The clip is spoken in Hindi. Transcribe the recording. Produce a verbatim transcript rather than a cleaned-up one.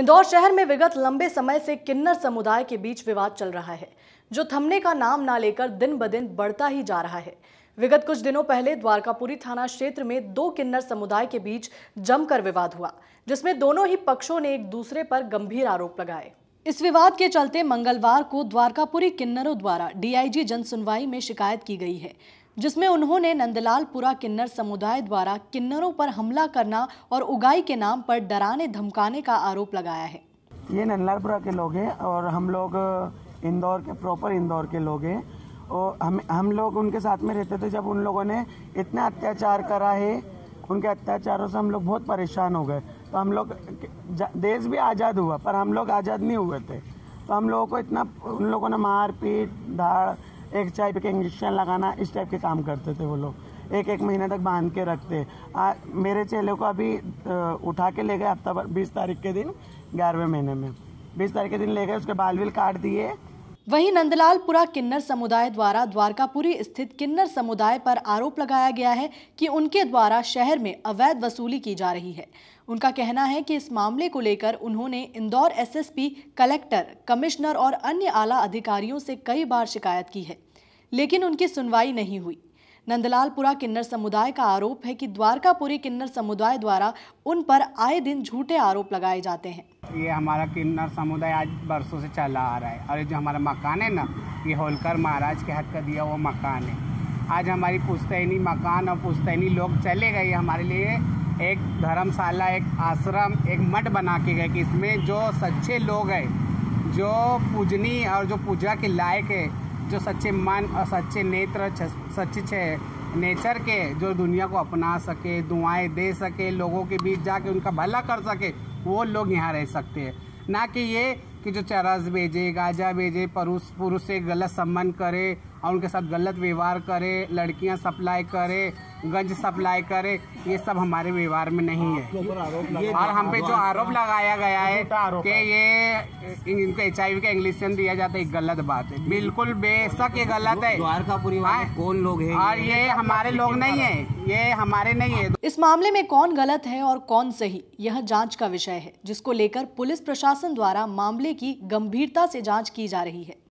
इंदौर शहर में विगत लंबे समय से किन्नर समुदाय के बीच विवाद चल रहा है, जो थमने का नाम ना लेकर दिन ब दिन बढ़ता ही जा रहा है। विगत कुछ दिनों पहले द्वारकापुरी थाना क्षेत्र में दो किन्नर समुदाय के बीच जमकर विवाद हुआ, जिसमें दोनों ही पक्षों ने एक दूसरे पर गंभीर आरोप लगाए। इस विवाद के चलते मंगलवार को द्वारकापुरी किन्नरों द्वारा डीआईजी जन सुनवाई में शिकायत की गई है, जिसमें उन्होंने नंदलालपुरा किन्नर समुदाय द्वारा किन्नरों पर हमला करना और उगाई के नाम पर डराने धमकाने का आरोप लगाया है। ये नंदलालपुरा के लोग हैं और हम लोग इंदौर के प्रॉपर इंदौर के लोग हैं और हम हम लोग उनके साथ में रहते थे। जब उन लोगों ने इतना अत्याचार करा है, उनके अत्याचारों से हम लोग बहुत परेशान हो गए। तो हम लोग देश भी आज़ाद हुआ पर हम लोग आज़ाद नहीं हुए थे। तो हम लोगों को इतना उन लोगों ने मार पीट, धाड़, एचआईवी के इंजेक्शन लगाना, इस टाइप के काम करते थे। वो लोग एक एक महीने तक बांध के रखते। आ, मेरे चेले को अभी उठा के ले गए हफ्ता भर, बीस तारीख के दिन, ग्यारहवें महीने में बीस तारीख के दिन ले गए, उसके बाल भी काट दिए। वहीं नंदलालपुरा किन्नर समुदाय द्वारा द्वारकापुरी स्थित किन्नर समुदाय पर आरोप लगाया गया है कि उनके द्वारा शहर में अवैध वसूली की जा रही है। उनका कहना है कि इस मामले को लेकर उन्होंने इंदौर एसएसपी, कलेक्टर, कमिश्नर और अन्य आला अधिकारियों से कई बार शिकायत की है, लेकिन उनकी सुनवाई नहीं हुई। नंदलालपुरा किन्नर समुदाय का आरोप है कि द्वारकापुरी किन्नर समुदाय द्वारा उन पर आए दिन झूठे आरोप लगाए जाते हैं। ये हमारा किन्नर समुदाय आज बरसों से चला आ रहा है और ये जो हमारा मकान है ना, ये होलकर महाराज के हक का दिया वो मकान है। आज हमारी पुश्तैनी मकान और पुश्तैनी लोग चले गए। हमारे लिए एक धर्मशाला, एक आश्रम, एक मठ बना के गए कि इसमें जो सच्चे लोग हैं, जो पूजनी और जो पूजा के लायक है, जो सच्चे मन और सच्चे नेत्र, सच्चे नेचर के, जो दुनिया को अपना सके, दुआएँ दे सके, लोगों के बीच जाके उनका भला कर सके, वो लोग यहाँ रह सकते हैं। ना कि ये कि जो चरस भेजे, गांजा भेजे, पुरुष पुरुष से गलत संबंध करे और उनके साथ गलत व्यवहार करे, लड़कियाँ सप्लाई करे, गंज सप्लाई करे, ये सब हमारे व्यवहार में नहीं है। और हम पे जो आरोप लगाया गया है कि ये इनको एचआईवी का इंजेक्शन दिया जाता है, ये गलत बात है, बिल्कुल बेशक ये गलत है। द्वारकापुरी वाले कौन लोग हैं और ये हमारे लोग नहीं है, ये हमारे नहीं है। इस मामले में कौन गलत है और कौन सही, यह जाँच का विषय है, जिसको लेकर पुलिस प्रशासन द्वारा मामले की गंभीरता से जाँच की जा रही है।